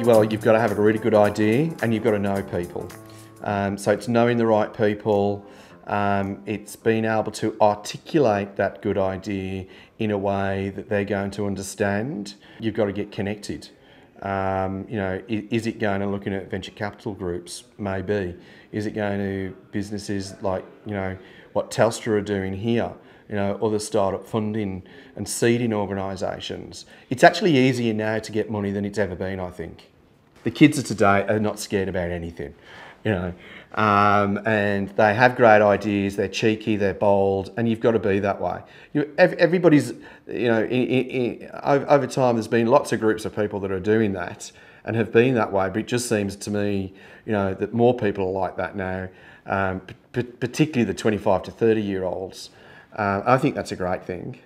Well, you've got to have a really good idea and you've got to know people. So it's knowing the right people, it's being able to articulate that good idea in a way that they're going to understand. You've got to get connected. You know, is it going to looking at venture capital groups? Maybe. Is it going to businesses like, you know, what Telstra are doing here? You know, other startup funding and seeding organisations. It's actually easier now to get money than it's ever been, I think. The kids of today are not scared about anything, you know, and they have great ideas, they're cheeky, they're bold, and you've got to be that way. You know, everybody's, you know, over time there's been lots of groups of people that are doing that and have been that way, but it just seems to me, you know, that more people are like that now, particularly the 25 to 30-year-olds. I think that's a great thing.